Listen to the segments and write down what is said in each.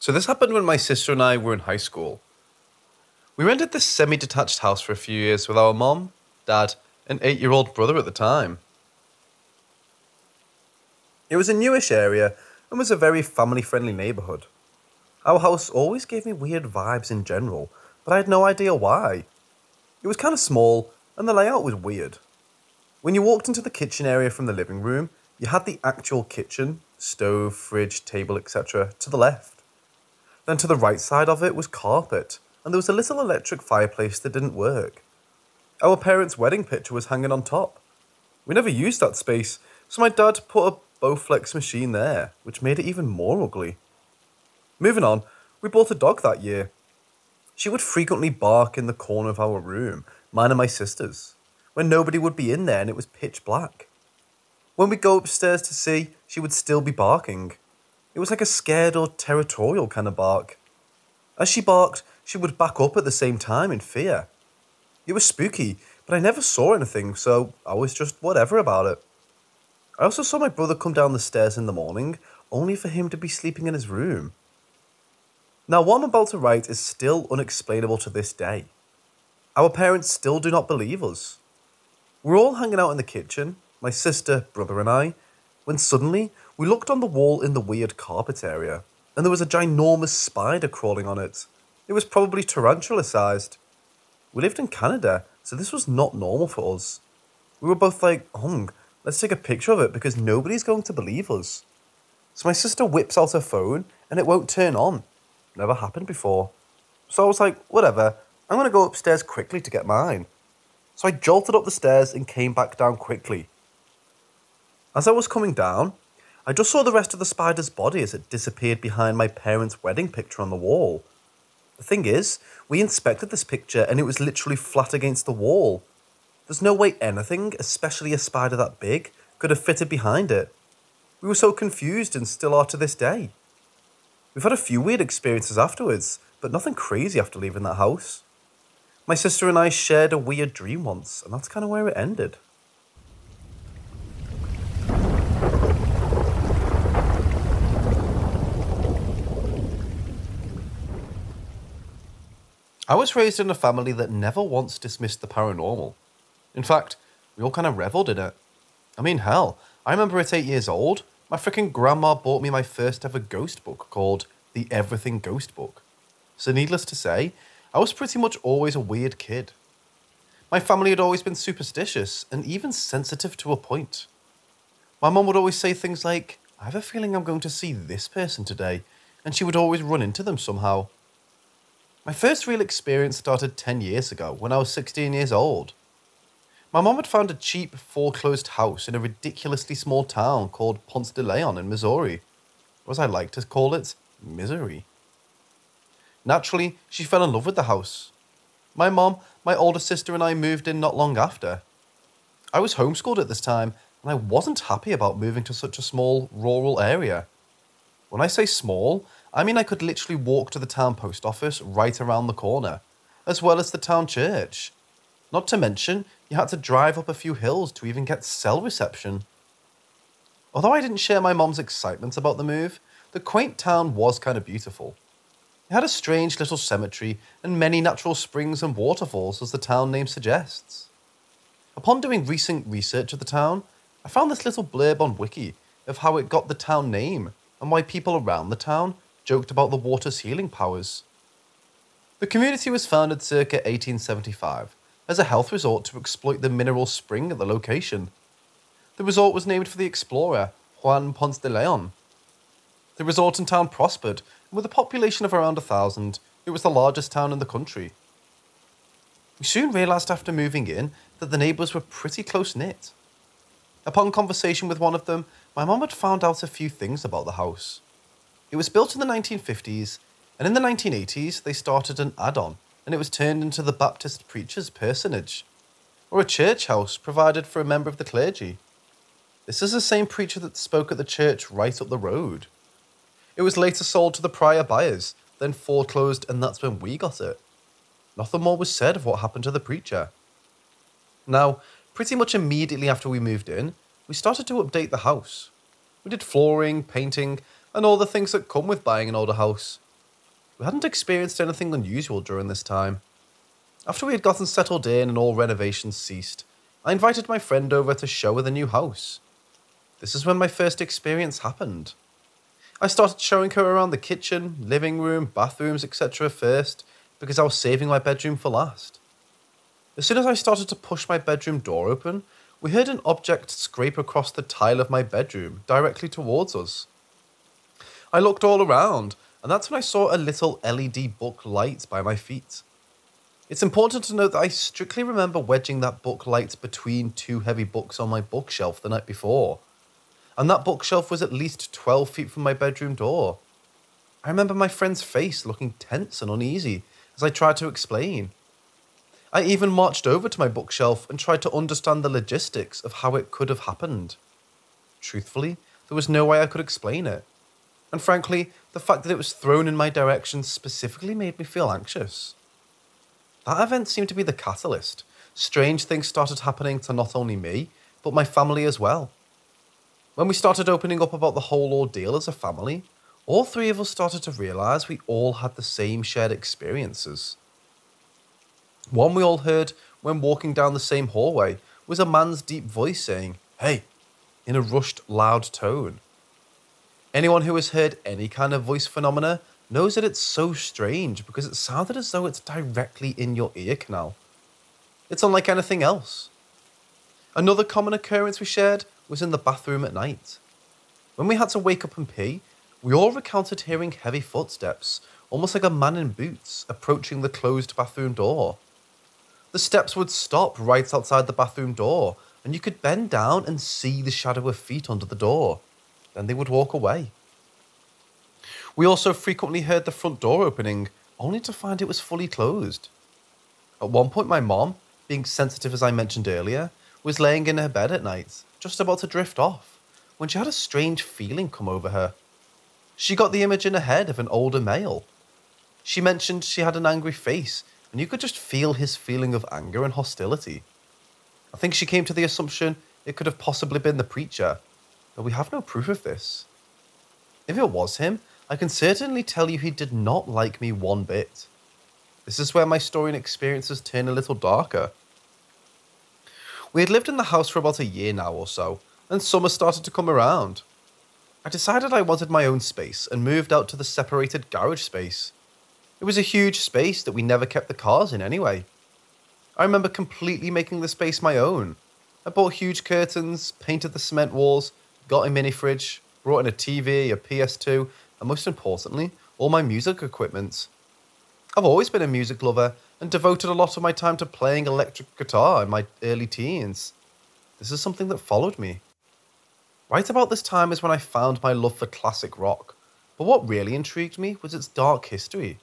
So this happened when my sister and I were in high school. We rented this semi-detached house for a few years with our mom, dad, and 8-year-old brother at the time. It was a newish area and was a very family-friendly neighbourhood. Our house always gave me weird vibes in general, but I had no idea why. It was kind of small and the layout was weird. When you walked into the kitchen area from the living room, you had the actual kitchen, stove, fridge, table, etc. to the left. Then to the right side of it was carpet, and there was a little electric fireplace that didn't work. Our parents' wedding picture was hanging on top. We never used that space, so my dad put a Bowflex machine there, which made it even more ugly. Moving on, we bought a dog that year. She would frequently bark in the corner of our room, mine and my sister's, when nobody would be in there and it was pitch black. When we'd go upstairs to see, she would still be barking. It was like a scared or territorial kind of bark. As she barked, she would back up at the same time in fear. It was spooky, but I never saw anything, so I was just whatever about it. I also saw my brother come down the stairs in the morning, only for him to be sleeping in his room. Now, what I'm about to write is still unexplainable to this day. Our parents still do not believe us. We're all hanging out in the kitchen, my sister, brother and I, when suddenly we looked on the wall in the weird carpet area and there was a ginormous spider crawling on it. It was probably tarantula sized. We lived in Canada, so this was not normal for us. We were both like, oh, let's take a picture of it because nobody's going to believe us. So my sister whips out her phone and it won't turn on. Never happened before. So I was like, whatever, I'm going to go upstairs quickly to get mine. So I jolted up the stairs and came back down quickly. As I was coming down, I just saw the rest of the spider's body as it disappeared behind my parents' wedding picture on the wall. The thing is, we inspected this picture and it was literally flat against the wall. There's no way anything, especially a spider that big, could have fitted behind it. We were so confused and still are to this day. We've had a few weird experiences afterwards, but nothing crazy after leaving that house. My sister and I shared a weird dream once, and that's kind of where it ended. I was raised in a family that never once dismissed the paranormal. In fact, we all kind of reveled in it. I mean, hell, I remember at 8 years old, my freaking grandma bought me my first ever ghost book called The Everything Ghost Book. So needless to say, I was pretty much always a weird kid. My family had always been superstitious and even sensitive to a point. My mum would always say things like, I have a feeling I'm going to see this person today, and she would always run into them somehow. My first real experience started 10 years ago when I was 16 years old. My mum had found a cheap foreclosed house in a ridiculously small town called Ponce de Leon in Missouri, or as I like to call it, Misery. Naturally, she fell in love with the house. My mom, my older sister and I moved in not long after. I was homeschooled at this time and I wasn't happy about moving to such a small rural area. When I say small, I mean I could literally walk to the town post office right around the corner, as well as the town church. Not to mention, you had to drive up a few hills to even get cell reception. Although I didn't share my mom's excitement about the move, the quaint town was kind of beautiful. It had a strange little cemetery and many natural springs and waterfalls, as the town name suggests. Upon doing recent research of the town, I found this little blurb on Wiki of how it got the town name and why people around the town joked about the water's healing powers. The community was founded circa 1875 as a health resort to exploit the mineral spring at the location. The resort was named for the explorer Juan Ponce de Leon. The resort and town prospered, and with a population of around 1,000, it was the largest town in the country. We soon realised after moving in that the neighbours were pretty close-knit. Upon conversation with one of them, my mum had found out a few things about the house. It was built in the 1950s, and in the 1980s they started an add-on, and it was turned into the Baptist preacher's personage, or a church house provided for a member of the clergy. This is the same preacher that spoke at the church right up the road. It was later sold to the prior buyers, then foreclosed, and that's when we got it. Nothing more was said of what happened to the preacher. Now, pretty much immediately after we moved in, we started to update the house. We did flooring, painting, and all the things that come with buying an older house, We hadn't experienced anything unusual during this time. After we had gotten settled in and all renovations ceased, I invited my friend over to show her the new house. This is when my first experience happened. I started showing her around the kitchen, living room, bathrooms, etc. first, because I was saving my bedroom for last. As soon as I started to push my bedroom door open, we heard an object scrape across the tile of my bedroom, directly towards us. I looked all around, and that's when I saw a little LED book light by my feet. It's important to note that I strictly remember wedging that book light between two heavy books on my bookshelf the night before, and that bookshelf was at least 12 feet from my bedroom door. I remember my friend's face looking tense and uneasy as I tried to explain. I even marched over to my bookshelf and tried to understand the logistics of how it could have happened. Truthfully, there was no way I could explain it, and frankly, the fact that it was thrown in my direction specifically made me feel anxious. That event seemed to be the catalyst. Strange things started happening to not only me, but my family as well. When we started opening up about the whole ordeal as a family, all three of us started to realise we all had the same shared experiences. One we all heard when walking down the same hallway was a man's deep voice saying, "Hey," in a rushed, loud tone. Anyone who has heard any kind of voice phenomena knows that it's so strange because it sounded as though it's directly in your ear canal. It's unlike anything else. Another common occurrence we shared was in the bathroom at night. When we had to wake up and pee, we all recounted hearing heavy footsteps, almost like a man in boots, approaching the closed bathroom door. The steps would stop right outside the bathroom door, and you could bend down and see the shadow of feet under the door. Then they would walk away. We also frequently heard the front door opening, only to find it was fully closed. At one point my mom, being sensitive as I mentioned earlier, was laying in her bed at night, just about to drift off, when she had a strange feeling come over her. She got the image in her head of an older male. She mentioned she had an angry face, and you could just feel his feeling of anger and hostility. I think she came to the assumption it could have possibly been the preacher, but we have no proof of this. If it was him, I can certainly tell you he did not like me one bit. This is where my story and experiences turn a little darker. We had lived in the house for about a year now or so, and summer started to come around. I decided I wanted my own space and moved out to the separated garage space. It was a huge space that we never kept the cars in anyway. I remember completely making the space my own. I bought huge curtains, painted the cement walls, got a mini fridge, brought in a TV, a PS2, and most importantly, all my music equipment. I've always been a music lover and devoted a lot of my time to playing electric guitar in my early teens. This is something that followed me. Right about this time is when I found my love for classic rock, but what really intrigued me was its dark history.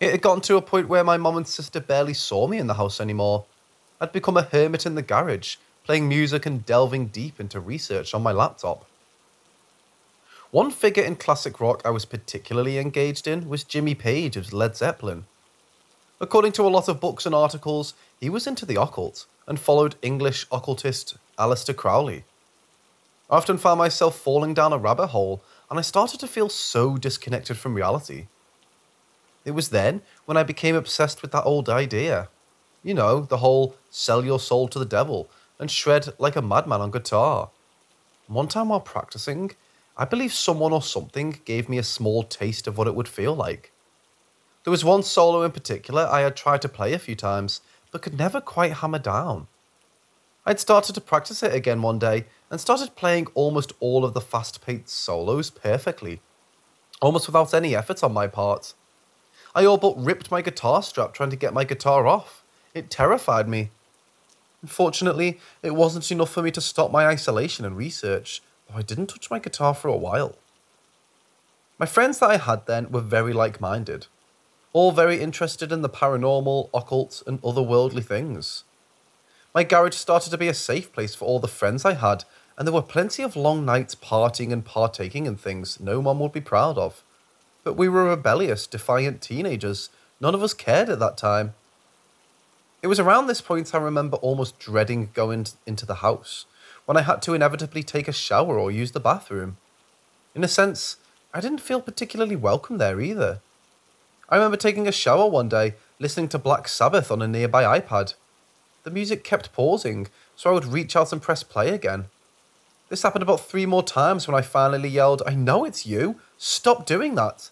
It had gotten to a point where my mum and sister barely saw me in the house anymore. I'd become a hermit in the garage, playing music and delving deep into research on my laptop. One figure in classic rock I was particularly engaged in was Jimmy Page of Led Zeppelin. According to a lot of books and articles, he was into the occult and followed English occultist Aleister Crowley. I often found myself falling down a rabbit hole, and I started to feel so disconnected from reality. It was then when I became obsessed with that old idea. You know, the whole sell your soul to the devil and shred like a madman on guitar. One time while practicing, I believe someone or something gave me a small taste of what it would feel like. There was one solo in particular I had tried to play a few times, but could never quite hammer down. I'd started to practice it again one day and started playing almost all of the fast-paced solos perfectly, almost without any effort on my part. I all but ripped my guitar strap trying to get my guitar off. It terrified me. Unfortunately, it wasn't enough for me to stop my isolation and research, though I didn't touch my guitar for a while. My friends that I had then were very like-minded, all very interested in the paranormal, occult, and otherworldly things. My garage started to be a safe place for all the friends I had, and there were plenty of long nights partying and partaking in things no one would be proud of. But we were rebellious, defiant teenagers. None of us cared at that time. It was around this point I remember almost dreading going into the house, when I had to inevitably take a shower or use the bathroom. In a sense, I didn't feel particularly welcome there either. I remember taking a shower one day, listening to Black Sabbath on a nearby iPad. The music kept pausing, so I would reach out and press play again. This happened about 3 more times when I finally yelled, "I know it's you, stop doing that!"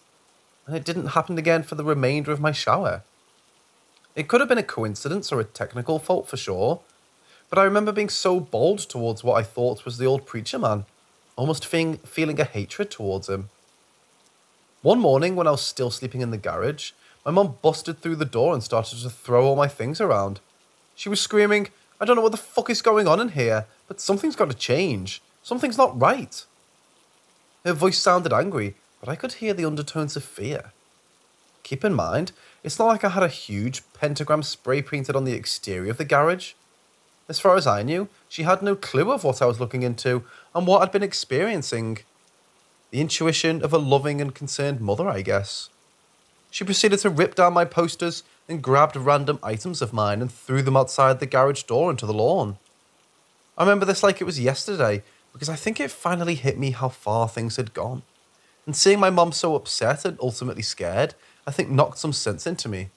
And it didn't happen again for the remainder of my shower. It could have been a coincidence or a technical fault for sure, but I remember being so bold towards what I thought was the old preacher man, almost feeling a hatred towards him. One morning, when I was still sleeping in the garage, my mom busted through the door and started to throw all my things around. She was screaming, "I don't know what the fuck is going on in here, but something's got to change. Something's not right." Her voice sounded angry, but I could hear the undertones of fear. Keep in mind, it's not like I had a huge pentagram spray painted on the exterior of the garage. As far as I knew, she had no clue of what I was looking into and what I'd been experiencing. The intuition of a loving and concerned mother, I guess. She proceeded to rip down my posters and grabbed random items of mine and threw them outside the garage door into the lawn. I remember this like it was yesterday, because I think it finally hit me how far things had gone. And seeing my mum so upset and ultimately scared, I think knocked some sense into me.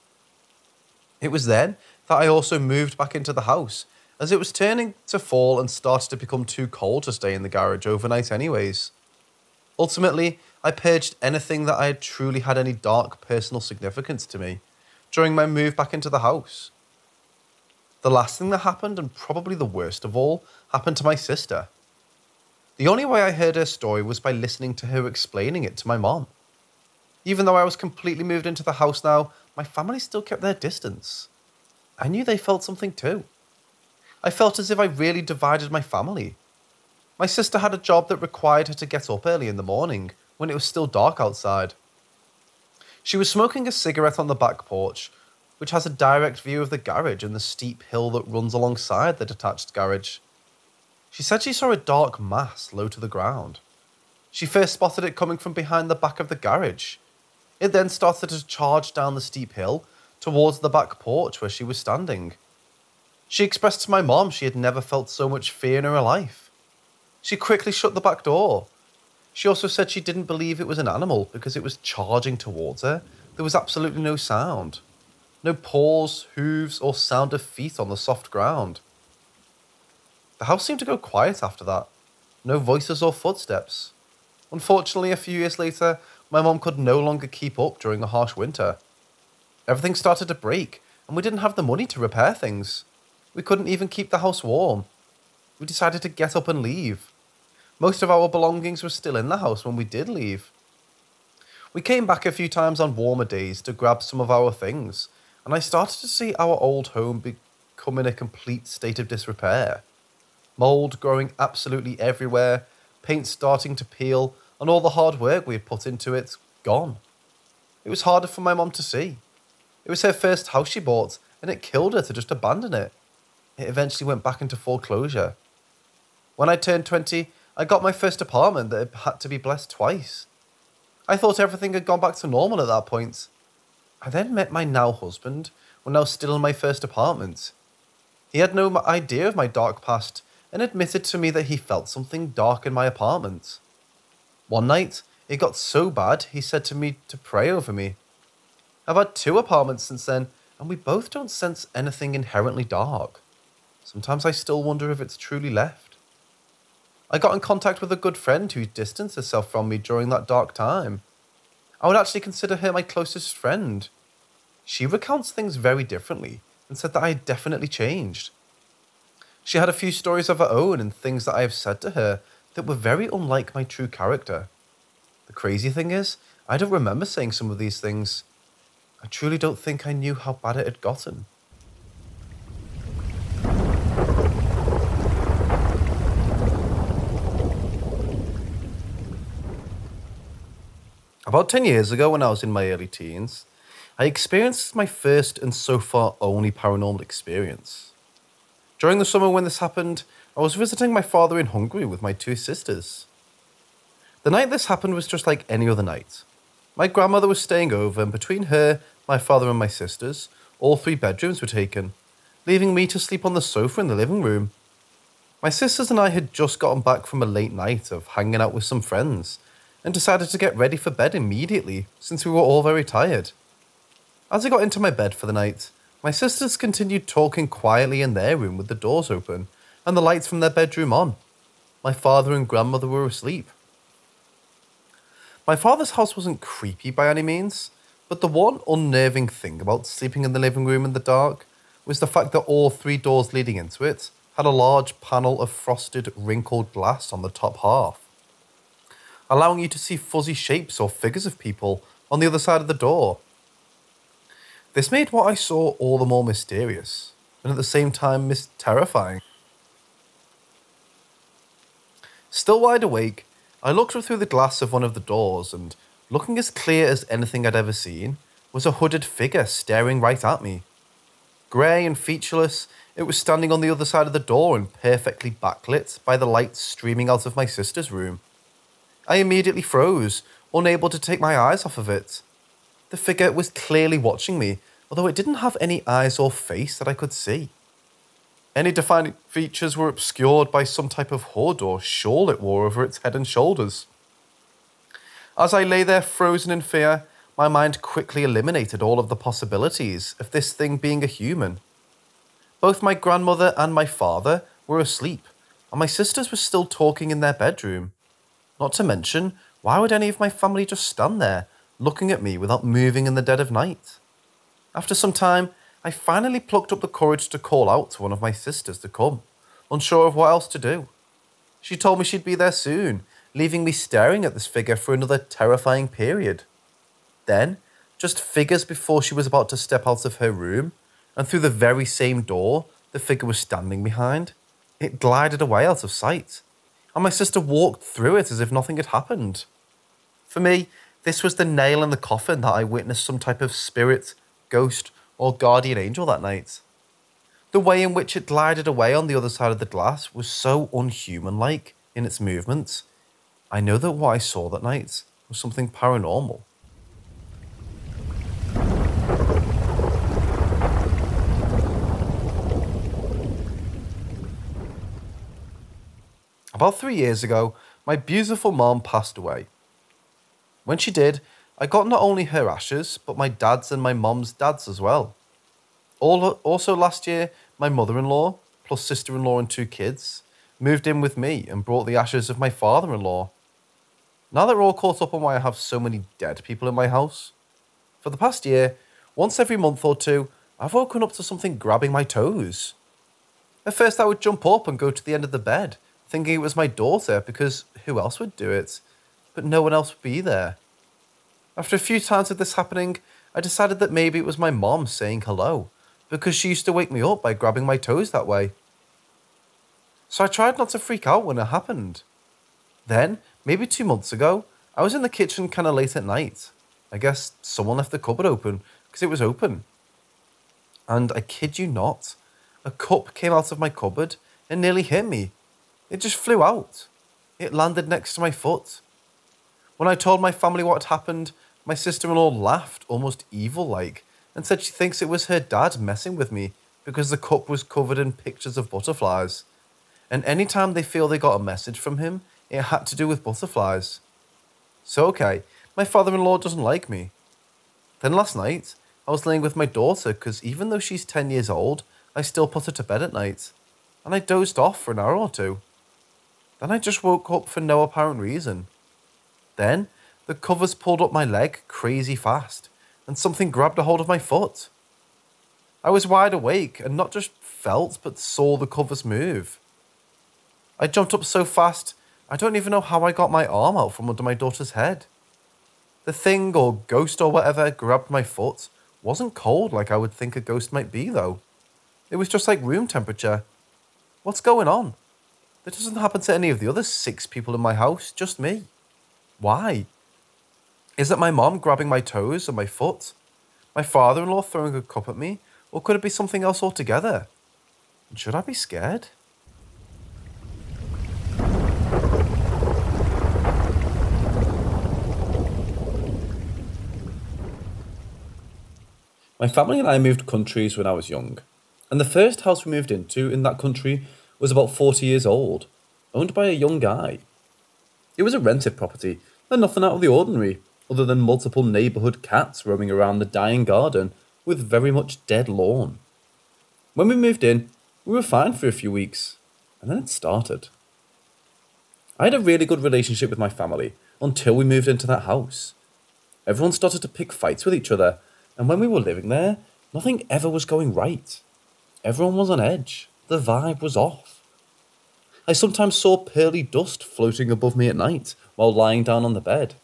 It was then that I also moved back into the house, as it was turning to fall and started to become too cold to stay in the garage overnight anyways. Ultimately, I purged anything that I had truly had any dark personal significance to me during my move back into the house. The last thing that happened, and probably the worst of all, happened to my sister. The only way I heard her story was by listening to her explaining it to my mom. Even though I was completely moved into the house now, my family still kept their distance. I knew they felt something too. I felt as if I really divided my family. My sister had a job that required her to get up early in the morning when it was still dark outside. She was smoking a cigarette on the back porch, which has a direct view of the garage and the steep hill that runs alongside the detached garage. She said she saw a dark mass low to the ground. She first spotted it coming from behind the back of the garage. It then started to charge down the steep hill towards the back porch where she was standing. She expressed to my mom she had never felt so much fear in her life. She quickly shut the back door. She also said she didn't believe it was an animal because it was charging towards her. There was absolutely no sound. No paws, hooves, or sound of feet on the soft ground. The house seemed to go quiet after that. No voices or footsteps. Unfortunately, a few years later, my mom could no longer keep up during a harsh winter. Everything started to break, and we didn't have the money to repair things. We couldn't even keep the house warm. We decided to get up and leave. Most of our belongings were still in the house when we did leave. We came back a few times on warmer days to grab some of our things, and I started to see our old home become in a complete state of disrepair. Mold growing absolutely everywhere, paint starting to peel, and all the hard work we had put into it, gone. It was harder for my mum to see. It was her first house she bought, and it killed her to just abandon it. It eventually went back into foreclosure. When I turned 20, I got my first apartment that had to be blessed twice. I thought everything had gone back to normal at that point. I then met my now husband when I was still in my first apartment. He had no idea of my dark past and admitted to me that he felt something dark in my apartment. One night, it got so bad he said to me to pray over me. I've had 2 apartments since then and we both don't sense anything inherently dark. Sometimes I still wonder if it's truly left. I got in contact with a good friend who distanced herself from me during that dark time. I would actually consider her my closest friend. She recounts things very differently and said that I had definitely changed. She had a few stories of her own and things that I have said to her that were very unlike my true character. The crazy thing is, I don't remember saying some of these things. I truly don't think I knew how bad it had gotten. About 10 years ago, when I was in my early teens, I experienced my first and so far only paranormal experience. During the summer when this happened, I was visiting my father in Hungary with my 2 sisters. The night this happened was just like any other night. My grandmother was staying over, and between her, my father and my sisters, all 3 bedrooms were taken, leaving me to sleep on the sofa in the living room. My sisters and I had just gotten back from a late night of hanging out with some friends, and decided to get ready for bed immediately since we were all very tired. As I got into my bed for the night, my sisters continued talking quietly in their room with the doors open and the lights from their bedroom on. My father and grandmother were asleep. My father's house wasn't creepy by any means, but the one unnerving thing about sleeping in the living room in the dark was the fact that all three doors leading into it had a large panel of frosted, wrinkled glass on the top half, allowing you to see fuzzy shapes or figures of people on the other side of the door. This made what I saw all the more mysterious, and at the same time terrifying. Still wide awake, I looked through the glass of one of the doors, and looking as clear as anything I'd ever seen, was a hooded figure staring right at me. Grey and featureless, it was standing on the other side of the door and perfectly backlit by the light streaming out of my sister's room. I immediately froze, unable to take my eyes off of it. The figure was clearly watching me, although it didn't have any eyes or face that I could see. Any defining features were obscured by some type of hood or shawl it wore over its head and shoulders. As I lay there frozen in fear, my mind quickly eliminated all of the possibilities of this thing being a human. Both my grandmother and my father were asleep, and my sisters were still talking in their bedroom. Not to mention, why would any of my family just stand there, looking at me without moving in the dead of night? After some time, I finally plucked up the courage to call out to one of my sisters to come, unsure of what else to do. She told me she'd be there soon, leaving me staring at this figure for another terrifying period. Then, just figures before she was about to step out of her room, and through the very same door the figure was standing behind, it glided away out of sight, and my sister walked through it as if nothing had happened. For me, this was the nail in the coffin that I witnessed some type of spirit, ghost, or guardian angel that night. The way in which it glided away on the other side of the glass was so unhuman-like in its movements. I know that what I saw that night was something paranormal. About 3 years ago, my beautiful mom passed away. When she did, I got not only her ashes, but my dad's and my mom's dad's as well. Also last year, my mother-in-law, plus sister-in-law and two kids, moved in with me and brought the ashes of my father-in-law. Now that we're all caught up on why I have so many dead people in my house, for the past year, once every month or two, I've woken up to something grabbing my toes. At first I would jump up and go to the end of the bed, thinking it was my daughter because who else would do it? But no one else would be there. After a few times of this happening, I decided that maybe it was my mom saying hello, because she used to wake me up by grabbing my toes that way. So I tried not to freak out when it happened. Then, maybe 2 months ago, I was in the kitchen kind of late at night. I guess someone left the cupboard open, because it was open. And I kid you not, a cup came out of my cupboard and nearly hit me. It just flew out. It landed next to my foot. When I told my family what had happened, my sister-in-law laughed, almost evil-like, and said she thinks it was her dad messing with me because the cup was covered in pictures of butterflies. And any time they feel they got a message from him, it had to do with butterflies. So okay, my father-in-law doesn't like me. Then last night, I was laying with my daughter because even though she's 10 years old, I still put her to bed at night. And I dozed off for an hour or two. Then I just woke up for no apparent reason. Then, the covers pulled up my leg crazy fast, and something grabbed a hold of my foot. I was wide awake and not just felt, but saw the covers move. I jumped up so fast, I don't even know how I got my arm out from under my daughter's head. The thing, or ghost or whatever, grabbed my foot wasn't cold like I would think a ghost might be, though. It was just like room temperature. What's going on? That doesn't happen to any of the other 6 people in my house, just me. Why? Is it my mom grabbing my toes or my foot? My father-in-law throwing a cup at me? Or could it be something else altogether? And should I be scared? My family and I moved countries when I was young, and the first house we moved into in that country was about 40 years old, owned by a young guy. It was a rented property, and nothing out of the ordinary, other than multiple neighbourhood cats roaming around the dying garden with very much dead lawn. When we moved in, we were fine for a few weeks, and then it started. I had a really good relationship with my family until we moved into that house. Everyone started to pick fights with each other, and when we were living there, nothing ever was going right. Everyone was on edge. The vibe was off. I sometimes saw pearly dust floating above me at night while lying down on the bed.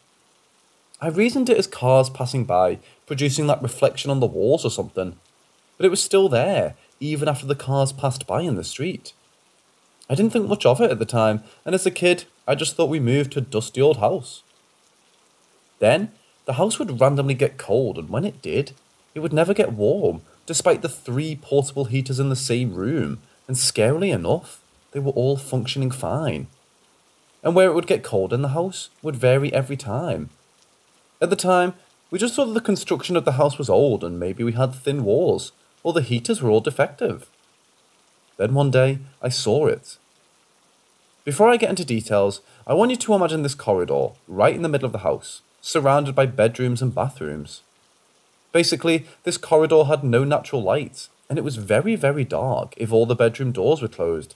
I reasoned it as cars passing by, producing that reflection on the walls or something, but it was still there, even after the cars passed by in the street. I didn't think much of it at the time, and as a kid, I just thought we moved to a dusty old house. Then, the house would randomly get cold, and when it did, it would never get warm, despite the 3 portable heaters in the same room, and scarily enough, they were all functioning fine. And where it would get cold in the house would vary every time. At the time, we just thought that the construction of the house was old and maybe we had thin walls, or the heaters were all defective. Then one day, I saw it. Before I get into details, I want you to imagine this corridor, right in the middle of the house, surrounded by bedrooms and bathrooms. Basically, this corridor had no natural light, and it was very, very dark if all the bedroom doors were closed.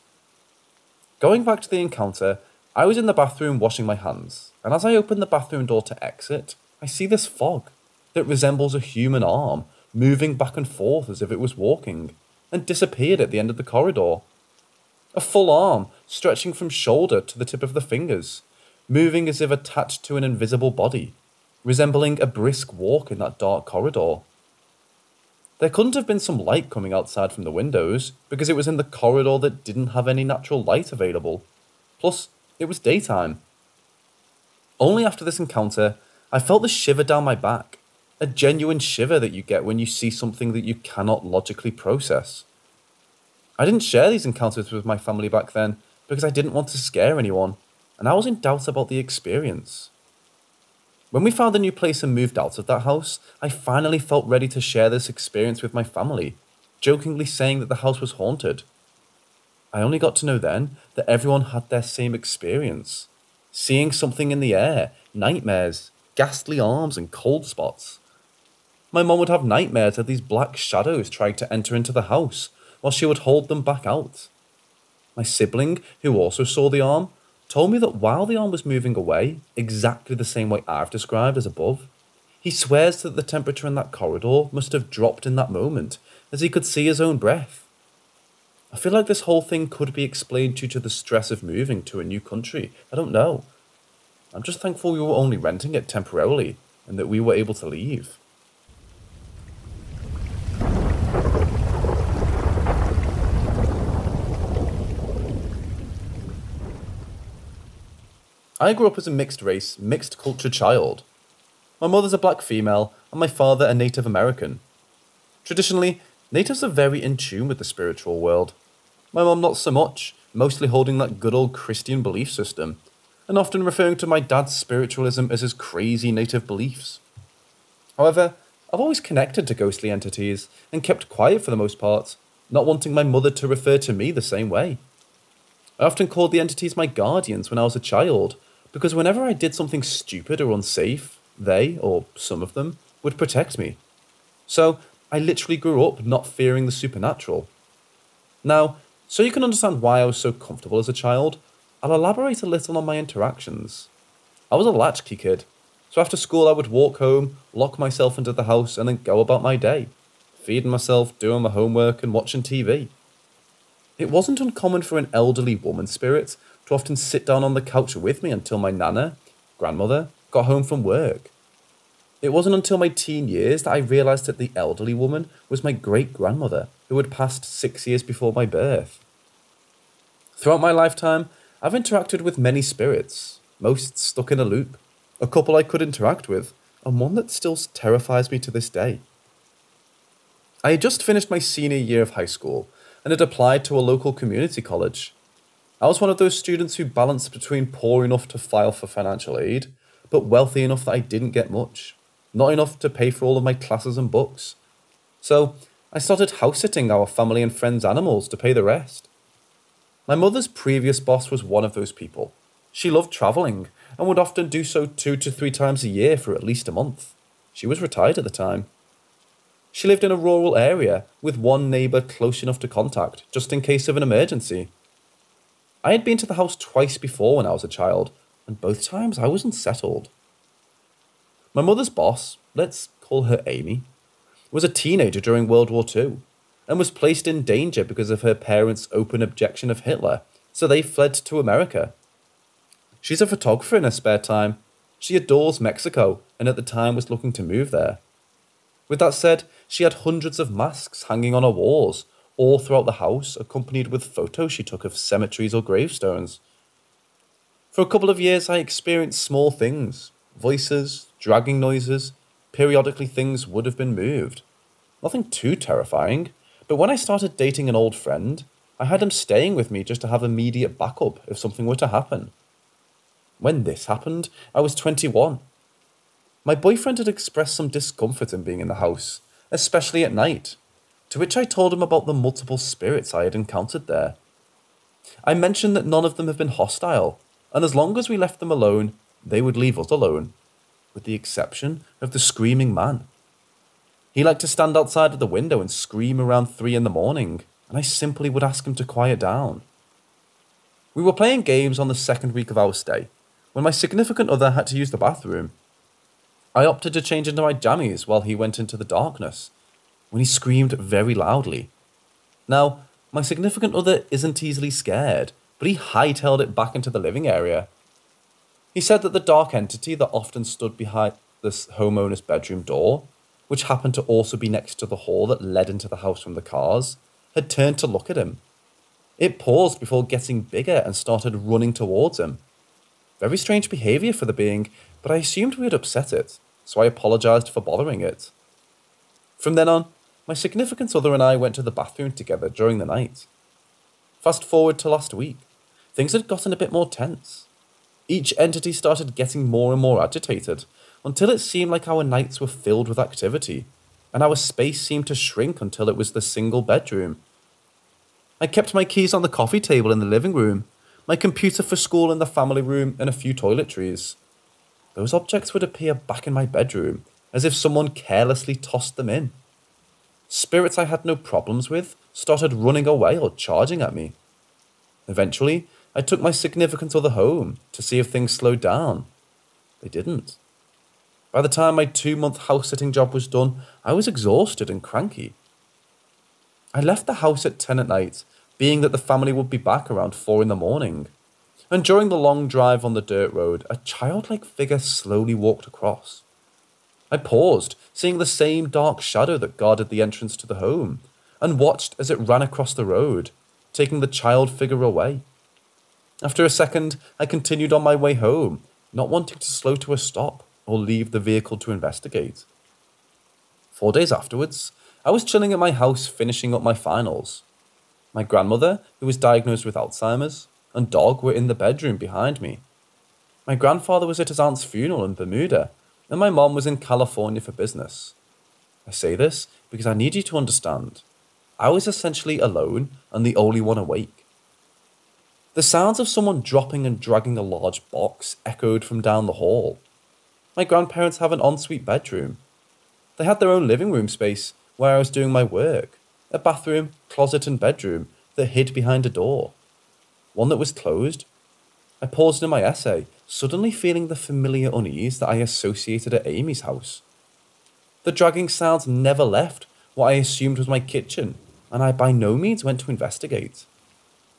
Going back to the encounter, I was in the bathroom washing my hands, and as I open the bathroom door to exit, I see this fog that resembles a human arm, moving back and forth as if it was walking, and disappeared at the end of the corridor. A full arm, stretching from shoulder to the tip of the fingers, moving as if attached to an invisible body, resembling a brisk walk in that dark corridor. There couldn't have been some light coming outside from the windows, because it was in the corridor that didn't have any natural light available. Plus, it was daytime. Only after this encounter, I felt the shiver down my back, a genuine shiver that you get when you see something that you cannot logically process. I didn't share these encounters with my family back then, because I didn't want to scare anyone, and I was in doubt about the experience. When we found a new place and moved out of that house, I finally felt ready to share this experience with my family, jokingly saying that the house was haunted. I only got to know then that everyone had their same experience. Seeing something in the air, nightmares, ghastly arms and cold spots. My mum would have nightmares of these black shadows trying to enter into the house, while she would hold them back out. My sibling, who also saw the arm, told me that while the arm was moving away, exactly the same way I've described as above, he swears that the temperature in that corridor must have dropped in that moment, as he could see his own breath. I feel like this whole thing could be explained due to the stress of moving to a new country. I don't know. I'm just thankful we were only renting it temporarily, and that we were able to leave. I grew up as a mixed-race, mixed-culture child. My mother's a black female, and my father a Native American. Traditionally, natives are very in tune with the spiritual world. My mum not so much, mostly holding that good old Christian belief system, and often referring to my dad's spiritualism as his crazy native beliefs. However, I've always connected to ghostly entities, and kept quiet for the most part, not wanting my mother to refer to me the same way. I often called the entities my guardians when I was a child, because whenever I did something stupid or unsafe, they, or some of them, would protect me. So, I literally grew up not fearing the supernatural. Now, so you can understand why I was so comfortable as a child, I'll elaborate a little on my interactions. I was a latchkey kid, so after school I would walk home, lock myself into the house and then go about my day, feeding myself, doing my homework and watching TV. It wasn't uncommon for an elderly woman spirit to often sit down on the couch with me until my nana, grandmother, got home from work. It wasn't until my teen years that I realised that the elderly woman was my great-grandmother, who had passed 6 years before my birth. Throughout my lifetime, I've interacted with many spirits, most stuck in a loop, a couple I could interact with, and one that still terrifies me to this day. I had just finished my senior year of high school, and had applied to a local community college. I was one of those students who balanced between poor enough to file for financial aid, but wealthy enough that I didn't get much, not enough to pay for all of my classes and books. So I started house-sitting our family and friends' animals to pay the rest. My mother's previous boss was one of those people. She loved travelling, and would often do so 2 to 3 times a year for at least a month. She was retired at the time. She lived in a rural area, with one neighbour close enough to contact, just in case of an emergency. I had been to the house twice before when I was a child, and both times I was unsettled. My mother's boss, let's call her Amy, was a teenager during World War II, and was placed in danger because of her parents' open objection of Hitler, so they fled to America. She's a photographer in her spare time. She adores Mexico, and at the time was looking to move there. With that said, she had hundreds of masks hanging on her walls, all throughout the house, accompanied with photos she took of cemeteries or gravestones. For a couple of years I experienced small things, voices, dragging noises, periodically things would have been moved. Nothing too terrifying, but when I started dating an old friend, I had him staying with me just to have immediate backup if something were to happen. When this happened, I was 21. My boyfriend had expressed some discomfort in being in the house, especially at night, to which I told him about the multiple spirits I had encountered there. I mentioned that none of them have been hostile, and as long as we left them alone, they would leave us alone, with the exception of the screaming man. He liked to stand outside of the window and scream around 3 in the morning, and I simply would ask him to quiet down. We were playing games on the second week of our stay, when my significant other had to use the bathroom. I opted to change into my jammies while he went into the darkness, when he screamed very loudly. Now, my significant other isn't easily scared, but he hightailed it back into the living area. He said that the dark entity that often stood behind this homeowner's bedroom door, which happened to also be next to the hall that led into the house from the cars, had turned to look at him. It paused before getting bigger and started running towards him. Very strange behaviour for the being, but I assumed we had upset it, so I apologised for bothering it. From then on, my significant other and I went to the bathroom together during the night. Fast forward to last week, things had gotten a bit more tense. Each entity started getting more and more agitated, until it seemed like our nights were filled with activity, and our space seemed to shrink until it was the single bedroom. I kept my keys on the coffee table in the living room, my computer for school in the family room, and a few toiletries. Those objects would appear back in my bedroom, as if someone carelessly tossed them in. Spirits I had no problems with started running away or charging at me. Eventually, I took my significant other home to see if things slowed down. They didn't. By the time my 2-month house-sitting job was done, I was exhausted and cranky. I left the house at 10 at night, being that the family would be back around 4 in the morning. And during the long drive on the dirt road, a childlike figure slowly walked across. I paused, seeing the same dark shadow that guarded the entrance to the home, and watched as it ran across the road, taking the child figure away. After a second, I continued on my way home, not wanting to slow to a stop or leave the vehicle to investigate. 4 days afterwards, I was chilling at my house finishing up my finals. My grandmother, who was diagnosed with Alzheimer's, and dog were in the bedroom behind me. My grandfather was at his aunt's funeral in Bermuda, and my mom was in California for business. I say this because I need you to understand. I was essentially alone and the only one awake. The sounds of someone dropping and dragging a large box echoed from down the hall. My grandparents have an ensuite bedroom. They had their own living room space where I was doing my work, a bathroom, closet and bedroom that hid behind a door, one that was closed. I paused in my essay, suddenly feeling the familiar unease that I associated at Amy's house. The dragging sounds never left what I assumed was my kitchen, and I by no means went to investigate.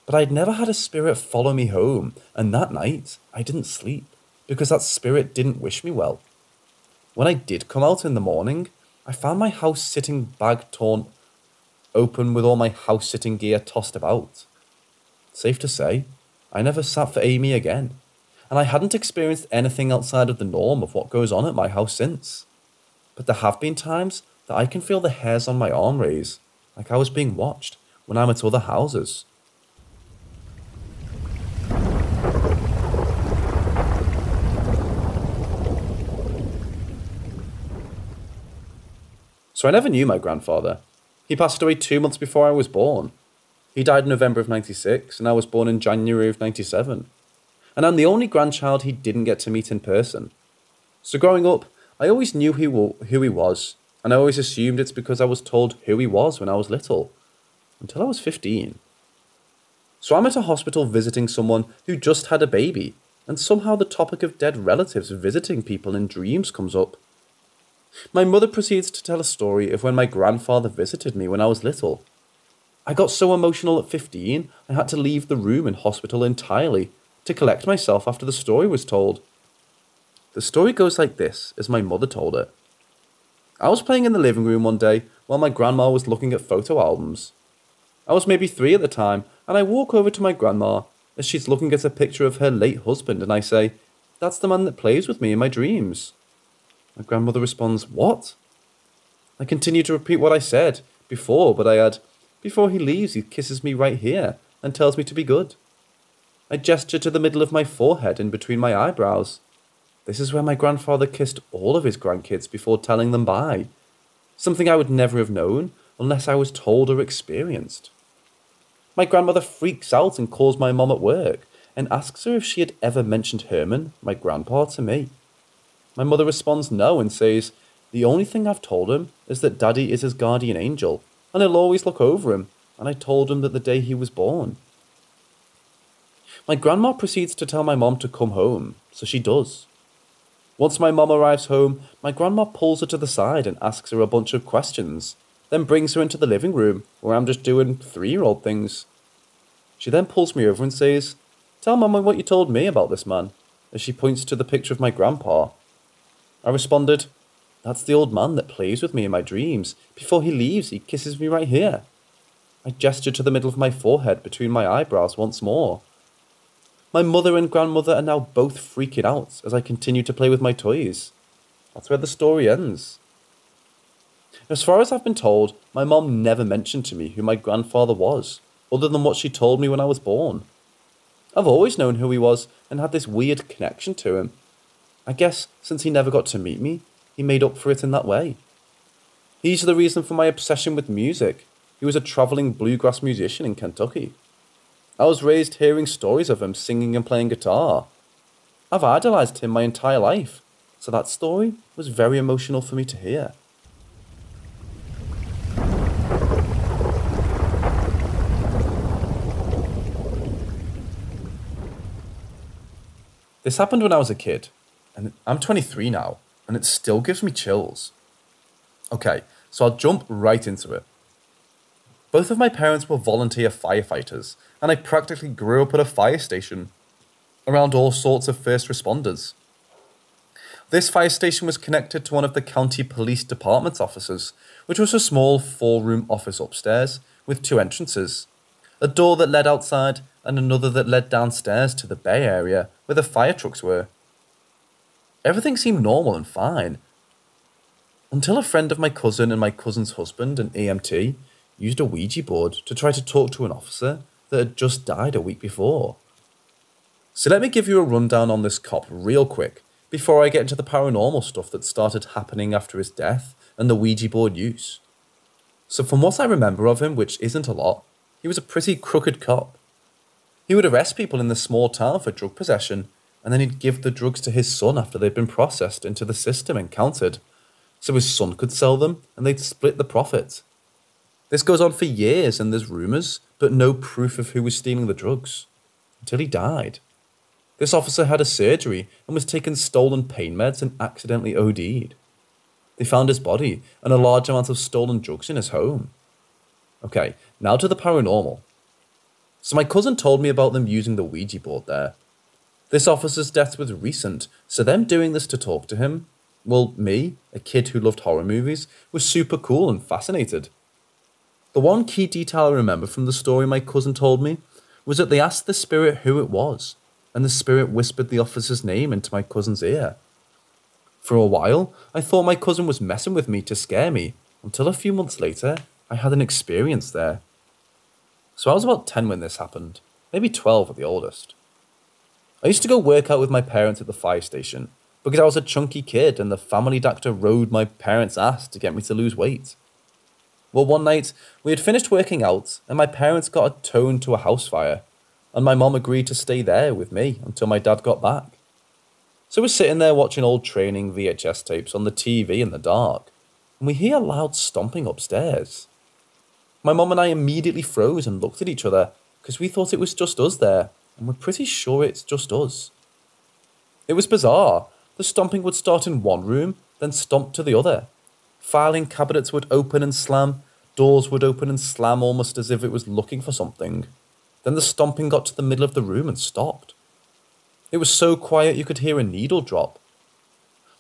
But I'd never had a spirit follow me home, and that night I didn't sleep, because that spirit didn't wish me well. When I did come out in the morning, I found my house-sitting bag torn open with all my house-sitting gear tossed about. Safe to say, I never sat for Amy again, and I hadn't experienced anything outside of the norm of what goes on at my house since. But there have been times that I can feel the hairs on my arm raise, like I was being watched when I'm at other houses. So I never knew my grandfather. He passed away 2 months before I was born. He died in November of 96, and I was born in January of 97. and I'm the only grandchild he didn't get to meet in person. So growing up, I always knew who he was, and I always assumed it's because I was told who he was when I was little, until I was 15. So I'm at a hospital visiting someone who just had a baby, and somehow the topic of dead relatives visiting people in dreams comes up. My mother proceeds to tell a story of when my grandfather visited me when I was little. I got so emotional at 15, I had to leave the room in hospital entirely to collect myself after the story was told. The story goes like this, as my mother told it. I was playing in the living room one day while my grandma was looking at photo albums. I was maybe 3 at the time, and I walk over to my grandma as she's looking at a picture of her late husband, and I say, "That's the man that plays with me in my dreams." My grandmother responds, "What?" I continue to repeat what I said before, but I add, "Before he leaves, he kisses me right here and tells me to be good." I gesture to the middle of my forehead and between my eyebrows. This is where my grandfather kissed all of his grandkids before telling them bye, something I would never have known unless I was told or experienced. My grandmother freaks out and calls my mom at work and asks her if she had ever mentioned Herman, my grandpa, to me. My mother responds no and says, "The only thing I've told him is that Daddy is his guardian angel, and he'll always look over him, and I told him that the day he was born." My grandma proceeds to tell my mom to come home, so she does. Once my mom arrives home, my grandma pulls her to the side and asks her a bunch of questions, then brings her into the living room, where I'm just doing 3-year-old things. She then pulls me over and says, "Tell Mama what you told me about this man," as she points to the picture of my grandpa. I responded, "That's the old man that plays with me in my dreams. Before he leaves, he kisses me right here." I gestured to the middle of my forehead between my eyebrows once more. My mother and grandmother are now both freaking out as I continue to play with my toys. That's where the story ends. As far as I've been told, my mom never mentioned to me who my grandfather was, other than what she told me when I was born. I've always known who he was and had this weird connection to him. I guess, since he never got to meet me, he made up for it in that way. He's the reason for my obsession with music. He was a travelling bluegrass musician in Kentucky. I was raised hearing stories of him singing and playing guitar. I've idolised him my entire life, so that story was very emotional for me to hear. This happened when I was a kid. And I'm 23 now, and it still gives me chills. Okay, so I'll jump right into it. Both of my parents were volunteer firefighters, and I practically grew up at a fire station, around all sorts of first responders. This fire station was connected to one of the county police department's offices, which was a small 4-room office upstairs with 2 entrances, a door that led outside and another that led downstairs to the bay area where the fire trucks were. Everything seemed normal and fine, until a friend of my cousin and my cousin's husband, an EMT, used a Ouija board to try to talk to an officer that had just died a week before. So let me give you a rundown on this cop real quick, before I get into the paranormal stuff that started happening after his death and the Ouija board use. So from what I remember of him, which isn't a lot, he was a pretty crooked cop. He would arrest people in the small town for drug possession, and then he'd give the drugs to his son after they'd been processed into the system and counted, so his son could sell them and they'd split the profit. This goes on for years and there's rumours, but no proof of who was stealing the drugs, until he died. This officer had a surgery and was taking stolen pain meds and accidentally OD'd. They found his body and a large amount of stolen drugs in his home. Okay, now to the paranormal. So my cousin told me about them using the Ouija board there. This officer's death was recent, so them doing this to talk to him, well, me, a kid who loved horror movies, was super cool and fascinated. The one key detail I remember from the story my cousin told me was that they asked the spirit who it was, and the spirit whispered the officer's name into my cousin's ear. For a while, I thought my cousin was messing with me to scare me, until a few months later, I had an experience there. So I was about 10 when this happened, maybe 12 at the oldest. I used to go work out with my parents at the fire station, because I was a chunky kid and the family doctor rode my parents' ass to get me to lose weight. Well, one night, we had finished working out and my parents got a towed to a house fire, and my mom agreed to stay there with me until my dad got back. So we're sitting there watching old training VHS tapes on the TV in the dark, and we hear loud stomping upstairs. My mum and I immediately froze and looked at each other because we thought it was just us there, and we're pretty sure it's just us. It was bizarre. The stomping would start in one room, then stomp to the other. Filing cabinets would open and slam, doors would open and slam almost as if it was looking for something. Then the stomping got to the middle of the room and stopped. It was so quiet you could hear a needle drop.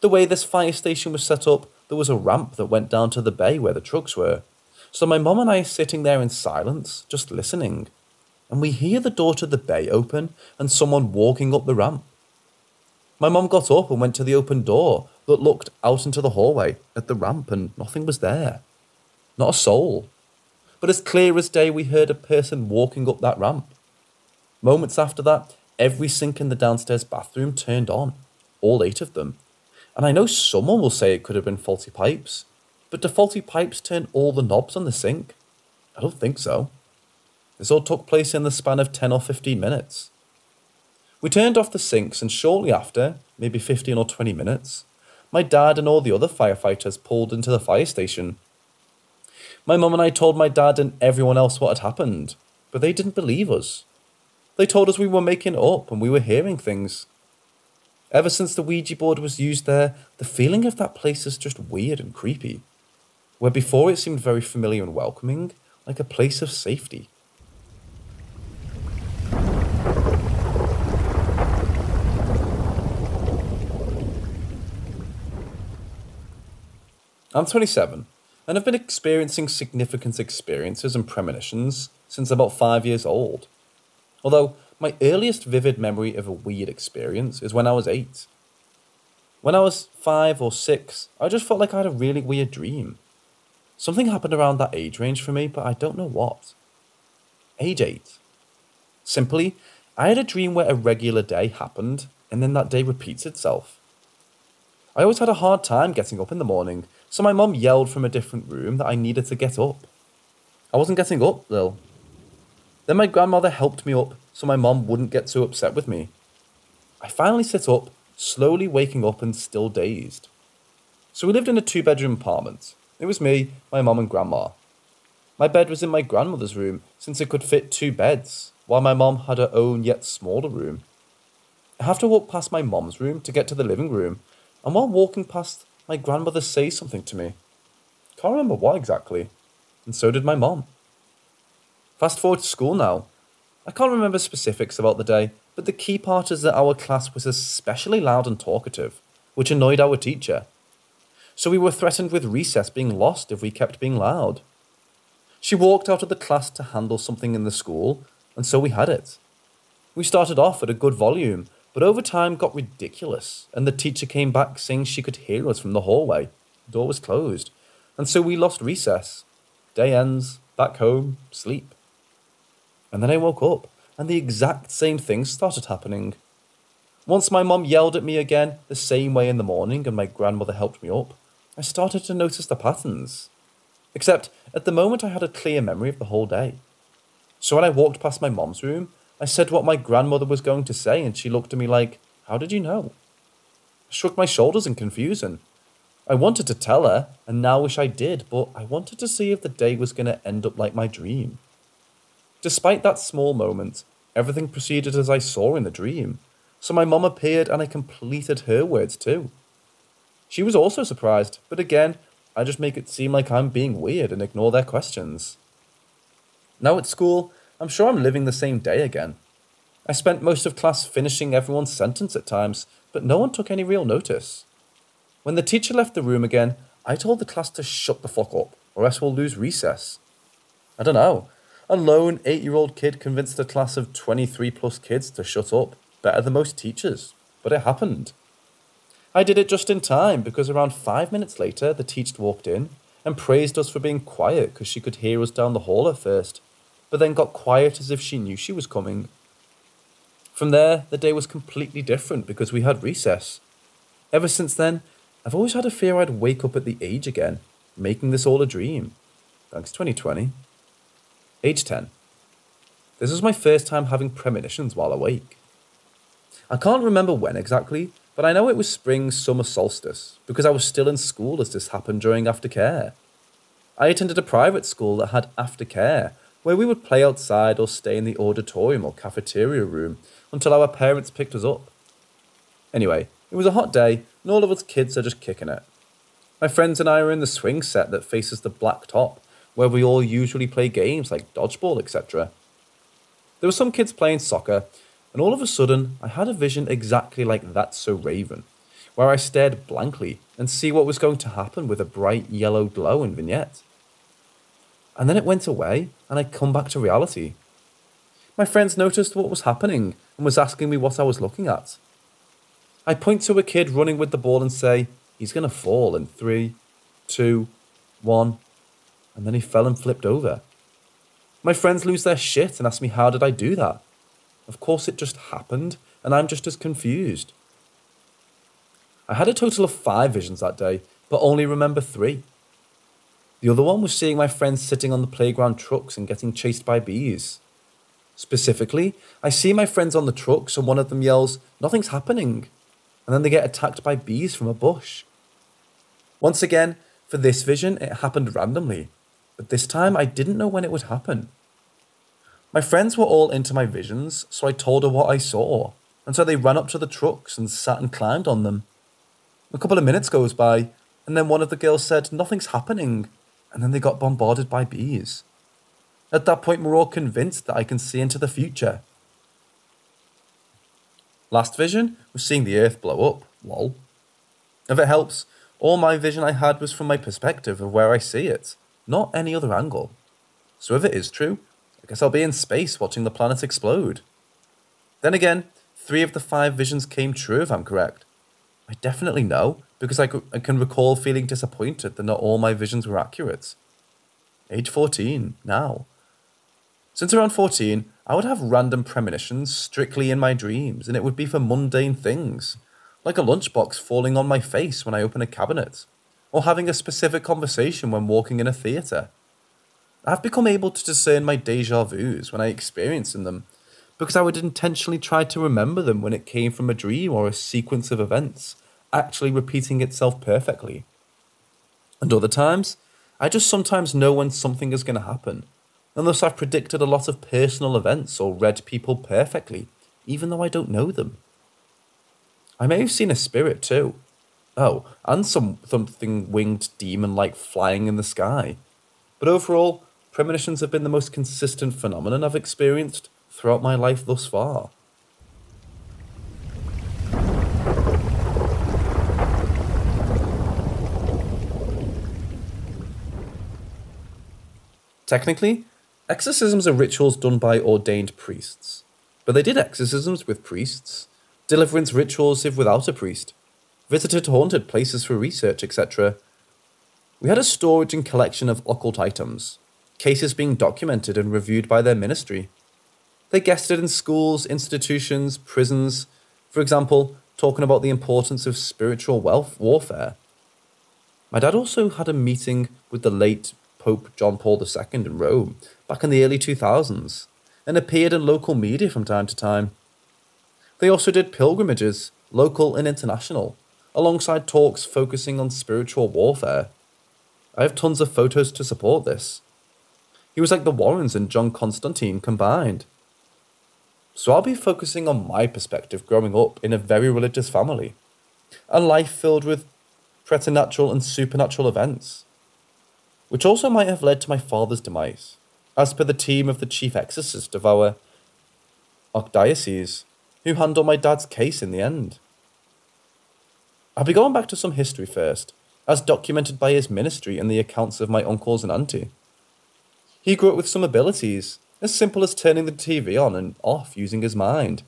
The way this fire station was set up, there was a ramp that went down to the bay where the trucks were. So my mum and I are sitting there in silence, just listening. And we hear the door to the bay open and someone walking up the ramp. My mum got up and went to the open door that looked out into the hallway at the ramp, and nothing was there. Not a soul. But as clear as day, we heard a person walking up that ramp. Moments after that, every sink in the downstairs bathroom turned on, all 8 of them. And I know someone will say it could have been faulty pipes, but do faulty pipes turn all the knobs on the sink? I don't think so. This all took place in the span of 10 or 15 minutes. We turned off the sinks, and shortly after, maybe 15 or 20 minutes, my dad and all the other firefighters pulled into the fire station. My mum and I told my dad and everyone else what had happened, but they didn't believe us. They told us we were making up and we were hearing things. Ever since the Ouija board was used there, the feeling of that place is just weird and creepy. Where before it seemed very familiar and welcoming, like a place of safety. I'm 27, and I've been experiencing significant experiences and premonitions since about 5 years old. Although, my earliest vivid memory of a weird experience is when I was 8. When I was 5 or 6, I just felt like I had a really weird dream. Something happened around that age range for me, but I don't know what. Age 8. Simply, I had a dream where a regular day happened, and then that day repeats itself. I always had a hard time getting up in the morning, so my mum yelled from a different room that I needed to get up. I wasn't getting up, though. Then my grandmother helped me up so my mum wouldn't get too upset with me. I finally sit up, slowly waking up and still dazed. So we lived in a 2-bedroom apartment. It was me, my mum and grandma. My bed was in my grandmother's room since it could fit 2 beds, while my mum had her own yet smaller room. I have to walk past my mum's room to get to the living room, and while walking past, my grandmother says something to me. Can't remember what exactly. And so did my mum. Fast forward to school now. I can't remember specifics about the day, but the key part is that our class was especially loud and talkative, which annoyed our teacher. So we were threatened with recess being lost if we kept being loud. She walked out of the class to handle something in the school, and so we had it. We started off at a good volume, but over time got ridiculous, and the teacher came back saying she could hear us from the hallway. The door was closed, and so we lost recess. Day ends, back home, sleep. And then I woke up, and the exact same thing started happening. Once my mum yelled at me again, the same way in the morning, and my grandmother helped me up, I started to notice the patterns. Except, at the moment I had a clear memory of the whole day. So when I walked past my mum's room, I said what my grandmother was going to say, and she looked at me like, "How did you know?" I shrugged my shoulders in confusion. I wanted to tell her, and now wish I did, but I wanted to see if the day was going to end up like my dream. Despite that small moment, everything proceeded as I saw in the dream, so my mum appeared and I completed her words too. She was also surprised, but again, I just make it seem like I'm being weird and ignore their questions. Now at school, I'm sure I'm living the same day again. I spent most of class finishing everyone's sentence at times, but no one took any real notice. When the teacher left the room again, I told the class to shut the fuck up, or else we'll lose recess. I don't know. A lone 8-year-old kid convinced a class of 23 plus kids to shut up, better than most teachers, but it happened. I did it just in time, because around 5 minutes later, the teacher walked in and praised us for being quiet because she could hear us down the hall at first, but then got quiet as if she knew she was coming. From there, the day was completely different because we had recess. Ever since then, I've always had a fear I'd wake up at the age again, making this all a dream. Thanks, 2020. Age 10. This was my first time having premonitions while awake. I can't remember when exactly, but I know it was spring summer solstice, because I was still in school as this happened during aftercare. I attended a private school that had aftercare, where we would play outside or stay in the auditorium or cafeteria room until our parents picked us up. Anyway, it was a hot day, and all of us kids are just kicking it. My friends and I are in the swing set that faces the blacktop, where we all usually play games like dodgeball, etc. There were some kids playing soccer, and all of a sudden, I had a vision exactly like That's So Raven, where I stared blankly and see what was going to happen with a bright yellow glow and vignette. And then it went away, and I come back to reality. My friends noticed what was happening and was asking me what I was looking at. I point to a kid running with the ball and say, he's going to fall in 3, 2, 1, and then he fell and flipped over. My friends lose their shit and ask me how did I do that. Of course it just happened, and I'm just as confused. I had a total of 5 visions that day, but only remember 3. The other one was seeing my friends sitting on the playground trucks and getting chased by bees. Specifically, I see my friends on the trucks and one of them yells, "Nothing's happening," and then they get attacked by bees from a bush. Once again, for this vision, it happened randomly, but this time I didn't know when it would happen. My friends were all into my visions, so I told her what I saw, and so they ran up to the trucks and sat and climbed on them. A couple of minutes goes by, and then one of the girls said, "Nothing's happening," and then they got bombarded by bees. At that point, we're all convinced that I can see into the future. Last vision was seeing the earth blow up, lol. If it helps, all my vision I had was from my perspective of where I see it, not any other angle. So if it is true, I guess I'll be in space watching the planet explode. Then again, 3 of the 5 visions came true if I'm correct. I definitely know, because I can recall feeling disappointed that not all my visions were accurate. Age 14, now. Since around 14, I would have random premonitions strictly in my dreams, and it would be for mundane things, like a lunchbox falling on my face when I open a cabinet, or having a specific conversation when walking in a theatre. I've become able to discern my deja vus when I experience them, because I would intentionally try to remember them when it came from a dream or a sequence of events, actually repeating itself perfectly. And other times, I just sometimes know when something is going to happen, and thus I've predicted a lot of personal events or read people perfectly, even though I don't know them. I may have seen a spirit too. Oh, and something winged demon-like flying in the sky. But overall, premonitions have been the most consistent phenomenon I've experienced throughout my life thus far. Technically, exorcisms are rituals done by ordained priests, but they did exorcisms with priests, deliverance rituals if without a priest, visited haunted places for research, etc. We had a storage and collection of occult items, cases being documented and reviewed by their ministry. They guested in schools, institutions, prisons, for example, talking about the importance of spiritual warfare. My dad also had a meeting with the late Pope John Paul II in Rome back in the early 2000s, and appeared in local media from time to time. They also did pilgrimages, local and international, alongside talks focusing on spiritual warfare. I have tons of photos to support this. He was like the Warrens and John Constantine combined. So I'll be focusing on my perspective growing up in a very religious family, a life filled with preternatural and supernatural events, which also might have led to my father's demise, as per the team of the chief exorcist of our archdiocese, who handled my dad's case in the end. I'll be going back to some history first, as documented by his ministry and the accounts of my uncles and auntie. He grew up with some abilities, as simple as turning the TV on and off using his mind,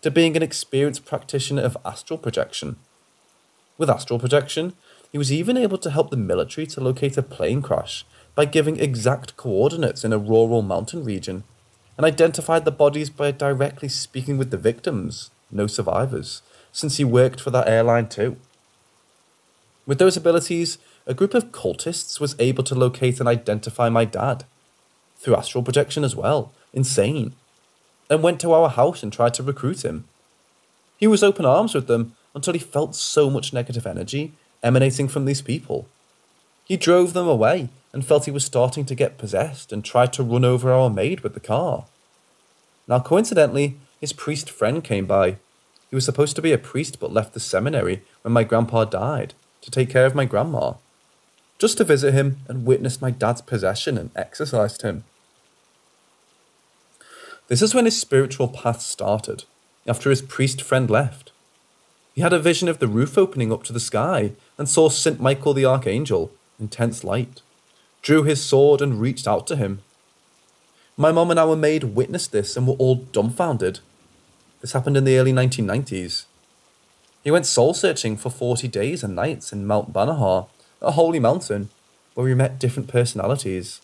to being an experienced practitioner of astral projection. With astral projection, he was even able to help the military to locate a plane crash by giving exact coordinates in a rural mountain region, and identified the bodies by directly speaking with the victims, no survivors, since he worked for that airline too. With those abilities, a group of cultists was able to locate and identify my dad, through astral projection as well, insane, and went to our house and tried to recruit him. He was open arms with them until he felt so much negative energy emanating from these people. He drove them away and felt he was starting to get possessed and tried to run over our maid with the car. Now coincidentally, his priest friend came by. He was supposed to be a priest but left the seminary when my grandpa died to take care of my grandma, just to visit him and witness my dad's possession and exorcised him. This is when his spiritual path started, after his priest friend left. He had a vision of the roof opening up to the sky and saw Saint Michael the Archangel, intense light, drew his sword and reached out to him. My mum and our maid witnessed this and were all dumbfounded. This happened in the early 1990s. He went soul-searching for 40 days and nights in Mount Banahar, a holy mountain, where we met different personalities.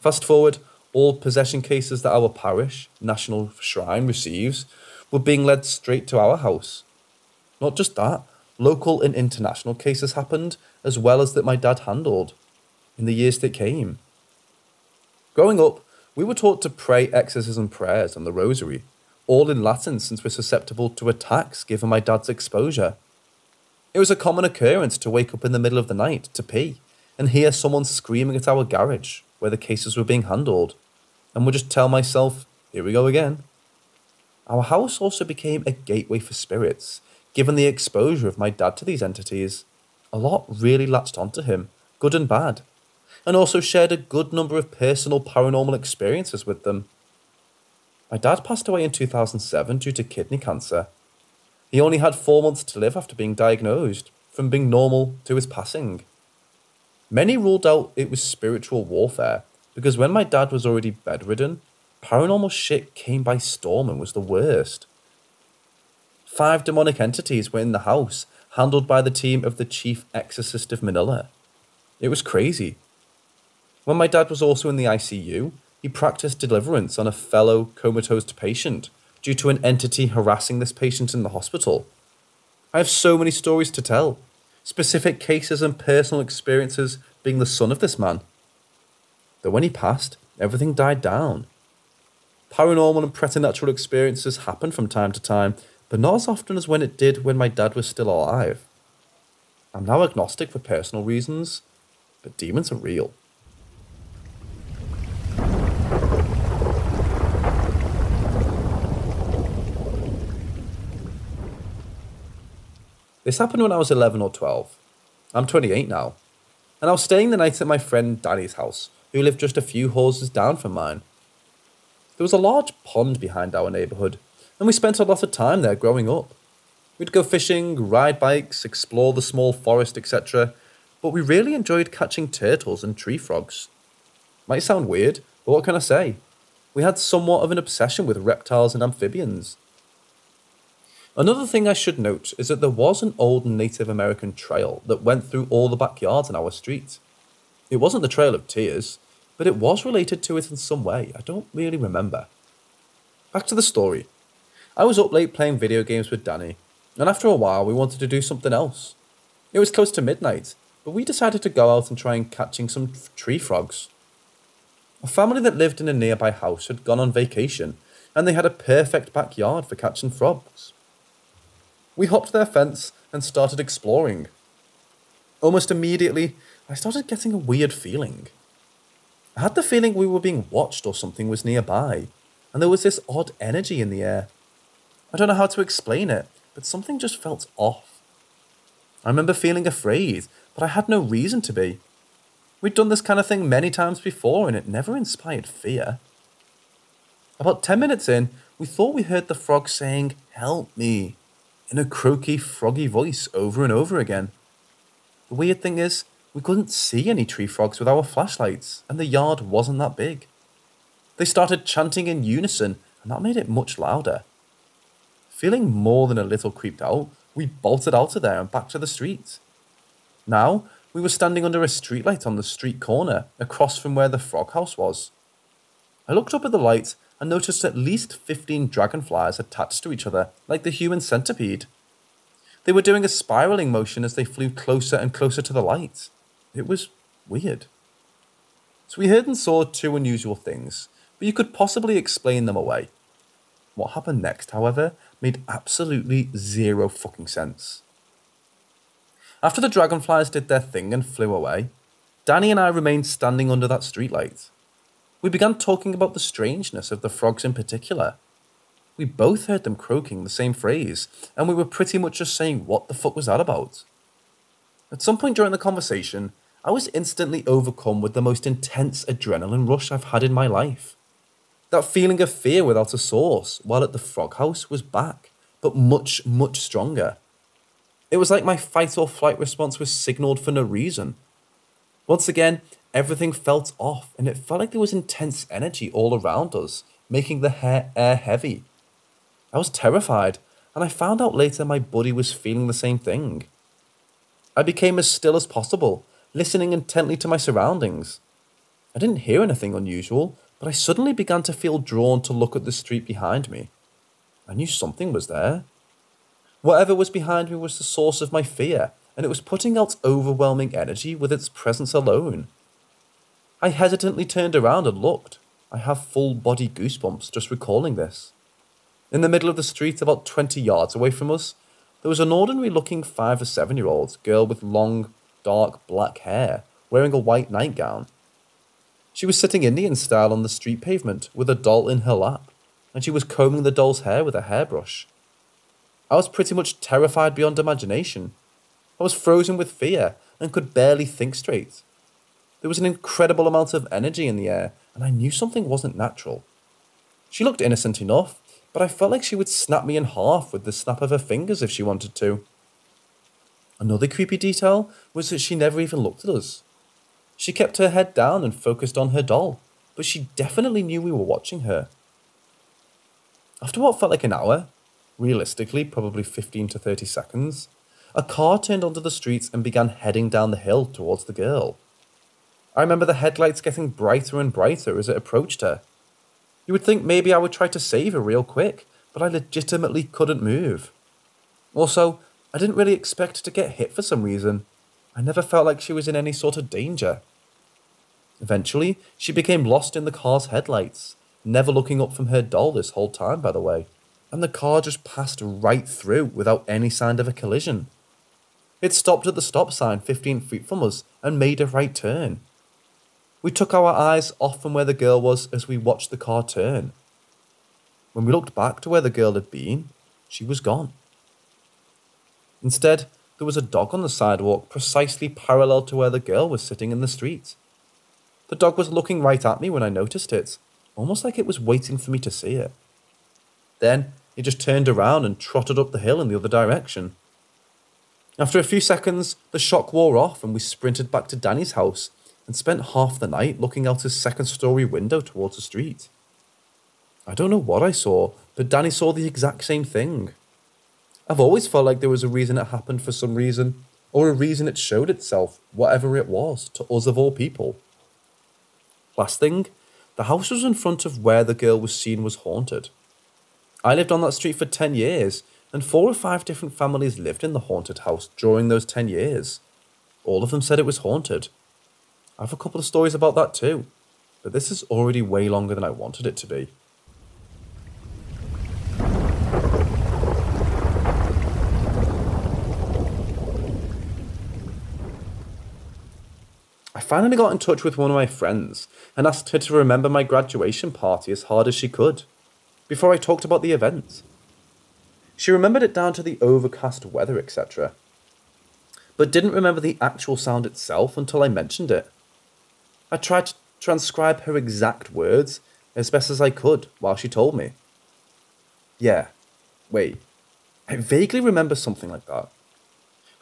Fast forward, all possession cases that our parish, National Shrine, receives were being led straight to our house. Not just that, local and international cases happened, as well as that my dad handled, in the years that came. Growing up, we were taught to pray exorcism prayers and the rosary, all in Latin since we're susceptible to attacks given my dad's exposure. It was a common occurrence to wake up in the middle of the night to pee and hear someone screaming at our garage where the cases were being handled, and would just tell myself, here we go again. Our house also became a gateway for spirits, given the exposure of my dad to these entities. A lot really latched onto him, good and bad, and also shared a good number of personal paranormal experiences with them. My dad passed away in 2007 due to kidney cancer. He only had 4 months to live after being diagnosed, from being normal to his passing. Many ruled out it was spiritual warfare, because when my dad was already bedridden, paranormal shit came by storm and was the worst. 5 demonic entities were in the house, handled by the team of the chief exorcist of Manila. It was crazy. When my dad was also in the ICU, he practiced deliverance on a fellow comatose patient due to an entity harassing this patient in the hospital. I have so many stories to tell, specific cases and personal experiences being the son of this man. Though when he passed, everything died down. Paranormal and preternatural experiences happen from time to time, but not as often as when it did when my dad was still alive. I'm now agnostic for personal reasons, but demons are real. This happened when I was 11 or 12. I'm 28 now, and I was staying the night at my friend Danny's house, who lived just a few houses down from mine. There was a large pond behind our neighbourhood, and we spent a lot of time there growing up. We'd go fishing, ride bikes, explore the small forest, etc., but we really enjoyed catching turtles and tree frogs. Might sound weird, but what can I say? We had somewhat of an obsession with reptiles and amphibians. Another thing I should note is that there was an old Native American trail that went through all the backyards in our street. It wasn't the Trail of Tears, but it was related to it in some way. I don't really remember. Back to the story. I was up late playing video games with Danny, and after a while we wanted to do something else. It was close to midnight, but we decided to go out and try and catching some tree frogs. A family that lived in a nearby house had gone on vacation, and they had a perfect backyard for catching frogs. We hopped their fence and started exploring. Almost immediately, I started getting a weird feeling. I had the feeling we were being watched or something was nearby, and there was this odd energy in the air. I don't know how to explain it, but something just felt off. I remember feeling afraid, but I had no reason to be. We'd done this kind of thing many times before, and it never inspired fear. About 10 minutes in, we thought we heard the frog saying, "Help me," in a croaky, froggy voice over and over again. The weird thing is, we couldn't see any tree frogs with our flashlights, and the yard wasn't that big. They started chanting in unison, and that made it much louder. Feeling more than a little creeped out, we bolted out of there and back to the street. Now, we were standing under a streetlight on the street corner, across from where the frog house was. I looked up at the light, and noticed at least 15 dragonflies attached to each other, like the human centipede. They were doing a spiralling motion as they flew closer and closer to the light. It was weird. So we heard and saw 2 unusual things, but you could possibly explain them away. What happened next, however, made absolutely zero fucking sense. After the dragonflies did their thing and flew away, Danny and I remained standing under that streetlight. We began talking about the strangeness of the frogs in particular. We both heard them croaking the same phrase, and we were pretty much just saying what the fuck was that about. At some point during the conversation, I was instantly overcome with the most intense adrenaline rush I've had in my life. That feeling of fear without a source while at the frog house was back, but much, much stronger. It was like my fight or flight response was signalled for no reason. Once again, everything felt off, and it felt like there was intense energy all around us, making the air heavy. I was terrified, and I found out later my buddy was feeling the same thing. I became as still as possible, listening intently to my surroundings. I didn't hear anything unusual, but I suddenly began to feel drawn to look at the street behind me. I knew something was there. Whatever was behind me was the source of my fear, and it was putting out overwhelming energy with its presence alone. I hesitantly turned around and looked. I have full body goosebumps just recalling this. In the middle of the street, about 20 yards away from us, there was an ordinary-looking 5- or 7-year-old girl with long, dark black hair, wearing a white nightgown. She was sitting Indian-style on the street pavement with a doll in her lap, and she was combing the doll's hair with a hairbrush. I was pretty much terrified beyond imagination. I was frozen with fear and could barely think straight. There was an incredible amount of energy in the air, and I knew something wasn't natural. She looked innocent enough, but I felt like she would snap me in half with the snap of her fingers if she wanted to. Another creepy detail was that she never even looked at us. She kept her head down and focused on her doll, but she definitely knew we were watching her. After what felt like an hour, realistically probably 15 to 30 seconds, a car turned onto the streets and began heading down the hill towards the girl. I remember the headlights getting brighter and brighter as it approached her. You would think maybe I would try to save her real quick, but I legitimately couldn't move. Also, I didn't really expect to get hit for some reason. I never felt like she was in any sort of danger. Eventually, she became lost in the car's headlights, never looking up from her doll this whole time, by the way, and the car just passed right through without any sign of a collision. It stopped at the stop sign 15 feet from us and made a right turn. We took our eyes off from where the girl was as we watched the car turn. When we looked back to where the girl had been, she was gone. Instead, there was a dog on the sidewalk precisely parallel to where the girl was sitting in the street. The dog was looking right at me when I noticed it, almost like it was waiting for me to see it. Then, it just turned around and trotted up the hill in the other direction. After a few seconds, the shock wore off and we sprinted back to Danny's house, and spent half the night looking out his second-story window towards the street. I don't know what I saw, but Danny saw the exact same thing. I've always felt like there was a reason it happened for some reason, or a reason it showed itself, whatever it was, to us of all people. Last thing, the house was in front of where the girl was seen was haunted. I lived on that street for 10 years, and 4 or 5 different families lived in the haunted house during those 10 years. All of them said it was haunted. I have a couple of stories about that too, but this is already way longer than I wanted it to be. I finally got in touch with one of my friends and asked her to remember my graduation party as hard as she could, before I talked about the event. She remembered it down to the overcast weather, etc., but didn't remember the actual sound itself until I mentioned it. I tried to transcribe her exact words as best as I could while she told me. Yeah, wait, I vaguely remember something like that.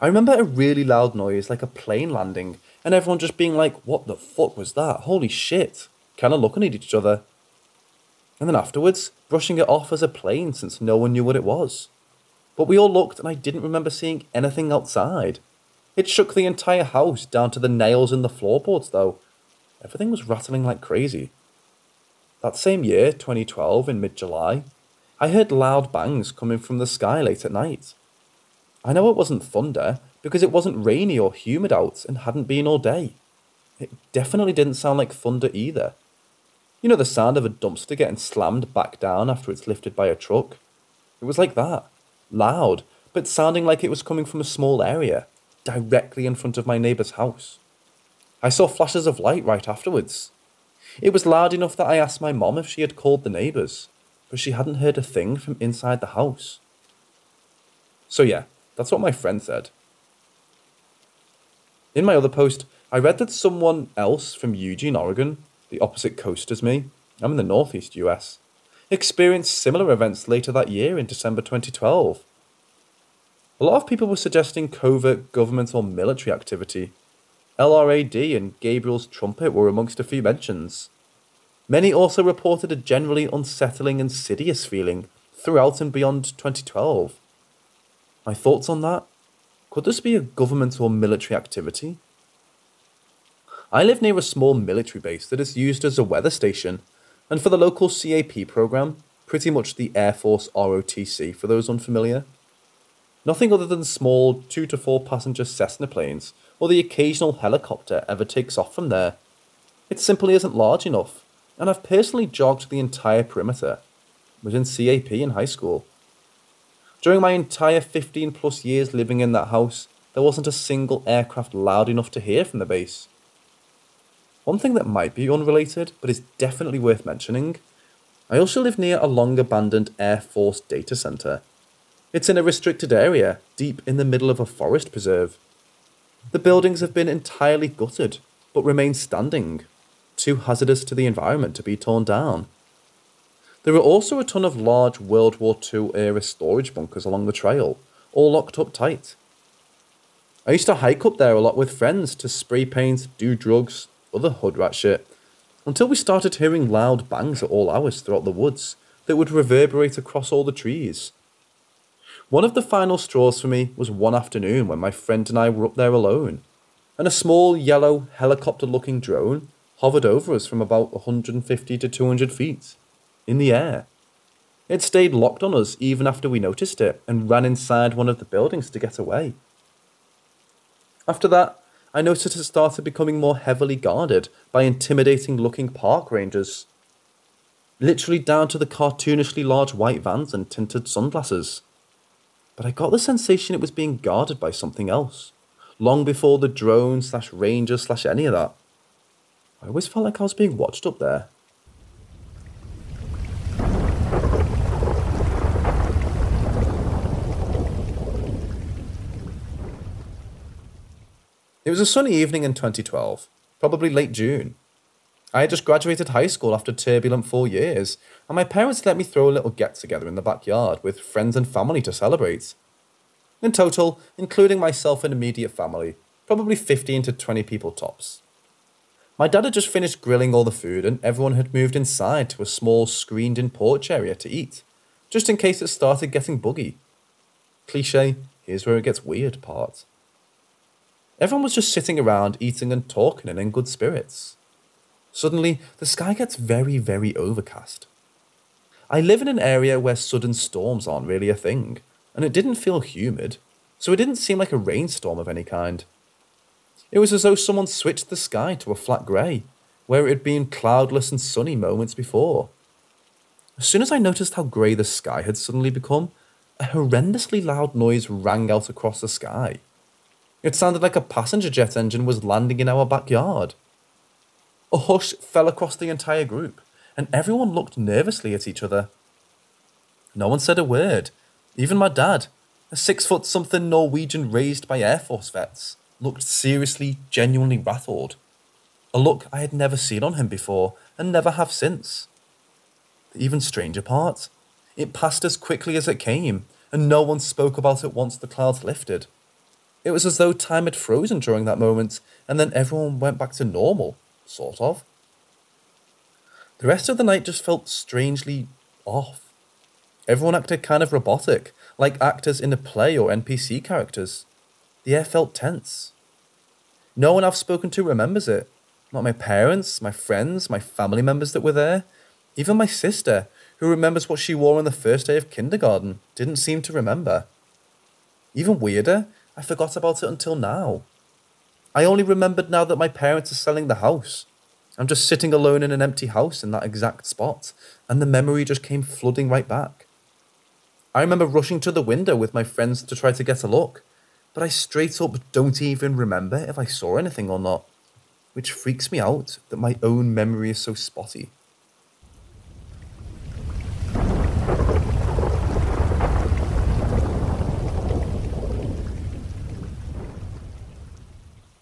I remember a really loud noise like a plane landing and everyone just being like, what the fuck was that? Holy shit. Kind of looking at each other. And then afterwards, brushing it off as a plane since no one knew what it was. But we all looked and I didn't remember seeing anything outside. It shook the entire house down to the nails in the floorboards though. Everything was rattling like crazy. That same year, 2012, in mid-July, I heard loud bangs coming from the sky late at night. I know it wasn't thunder because it wasn't rainy or humid out and hadn't been all day. It definitely didn't sound like thunder either. You know the sound of a dumpster getting slammed back down after it's lifted by a truck? It was like that. Loud, but sounding like it was coming from a small area, directly in front of my neighbour's house. I saw flashes of light right afterwards. It was loud enough that I asked my mom if she had called the neighbours, but she hadn't heard a thing from inside the house. So yeah, that's what my friend said. In my other post, I read that someone else from Eugene, Oregon, the opposite coast as me, I'm in the northeast US, experienced similar events later that year in December 2012. A lot of people were suggesting covert government or military activity. LRAD and Gabriel's Trumpet were amongst a few mentions. Many also reported a generally unsettling, insidious feeling throughout and beyond 2012. My thoughts on that? Could this be a government or military activity? I live near a small military base that is used as a weather station, and for the local CAP program, pretty much the Air Force ROTC for those unfamiliar. Nothing other than small 2 to 4 passenger Cessna planes or the occasional helicopter ever takes off from there. It simply isn't large enough, and I've personally jogged the entire perimeter. I was in CAP in high school. During my entire 15 plus years living in that house, there wasn't a single aircraft loud enough to hear from the base. One thing that might be unrelated, but is definitely worth mentioning, I also live near a long-abandoned Air Force data centre. It's in a restricted area, deep in the middle of a forest preserve. The buildings have been entirely gutted, but remain standing, too hazardous to the environment to be torn down. There are also a ton of large World War II-era storage bunkers along the trail, all locked up tight. I used to hike up there a lot with friends to spray paint, do drugs, other hood rat shit, until we started hearing loud bangs at all hours throughout the woods that would reverberate across all the trees. One of the final straws for me was one afternoon when my friend and I were up there alone, and a small yellow helicopter-looking drone hovered over us from about 150 to 200 feet, in the air. It stayed locked on us even after we noticed it and ran inside one of the buildings to get away. After that, I noticed it started becoming more heavily guarded by intimidating-looking park rangers. Literally down to the cartoonishly large white vans and tinted sunglasses. But I got the sensation it was being guarded by something else, long before the drone/ranger/any of that. I always felt like I was being watched up there. It was a sunny evening in 2012, probably late June. I had just graduated high school after turbulent 4 years, and my parents let me throw a little get-together in the backyard with friends and family to celebrate. In total, including myself and immediate family, probably 15 to 20 people tops. My dad had just finished grilling all the food and everyone had moved inside to a small screened-in porch area to eat, just in case it started getting buggy. Cliché, here's where it gets weird part. Everyone was just sitting around, eating and talking and in good spirits. Suddenly, the sky gets very, very overcast. I live in an area where sudden storms aren't really a thing, and it didn't feel humid, so it didn't seem like a rainstorm of any kind. It was as though someone switched the sky to a flat grey, where it had been cloudless and sunny moments before. As soon as I noticed how grey the sky had suddenly become, a horrendously loud noise rang out across the sky. It sounded like a passenger jet engine was landing in our backyard. A hush fell across the entire group, and everyone looked nervously at each other. No one said a word. Even my dad, a 6-foot-something Norwegian raised by Air Force vets, looked seriously, genuinely rattled. A look I had never seen on him before, and never have since. The even stranger part? It passed as quickly as it came, and no one spoke about it once the clouds lifted. It was as though time had frozen during that moment, and then everyone went back to normal, sort of. The rest of the night just felt strangely off. Everyone acted kind of robotic, like actors in a play or NPC characters. The air felt tense. No one I've spoken to remembers it. Not my parents, my friends, my family members that were there. Even my sister, who remembers what she wore on the first day of kindergarten, didn't seem to remember. Even weirder, I forgot about it until now. I only remembered now that my parents are selling the house. I'm just sitting alone in an empty house in that exact spot, and the memory just came flooding right back. I remember rushing to the window with my friends to try to get a look, but I straight up don't even remember if I saw anything or not, which freaks me out that my own memory is so spotty.